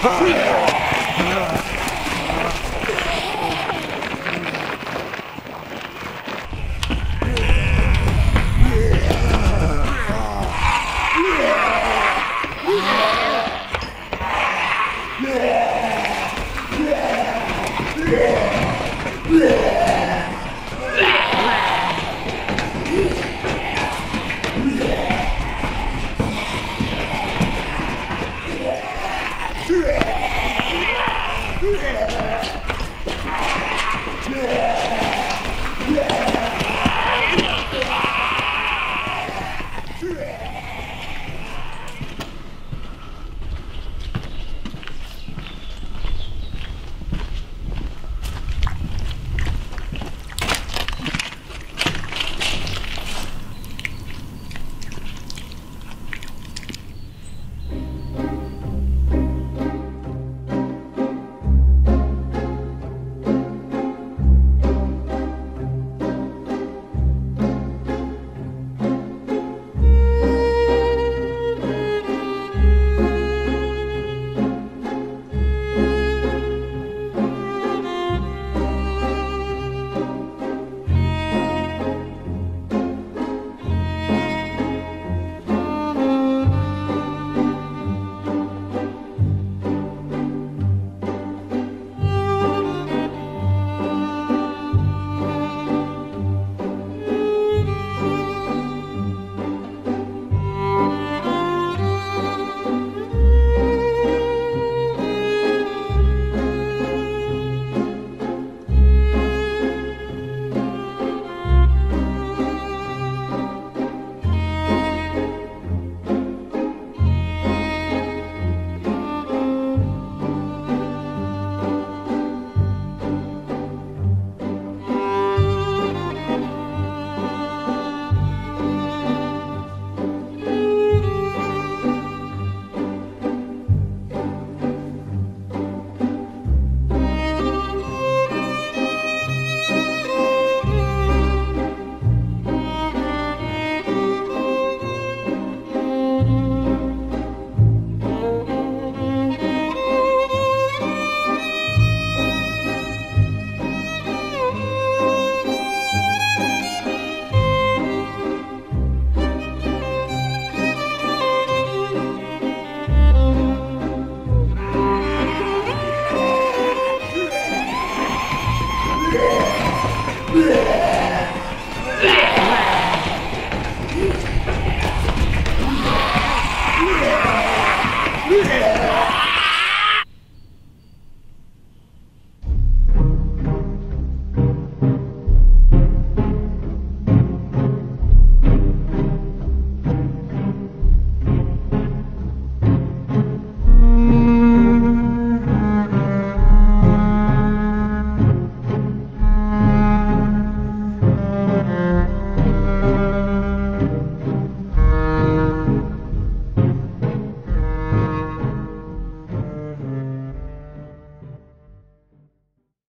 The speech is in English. Ah!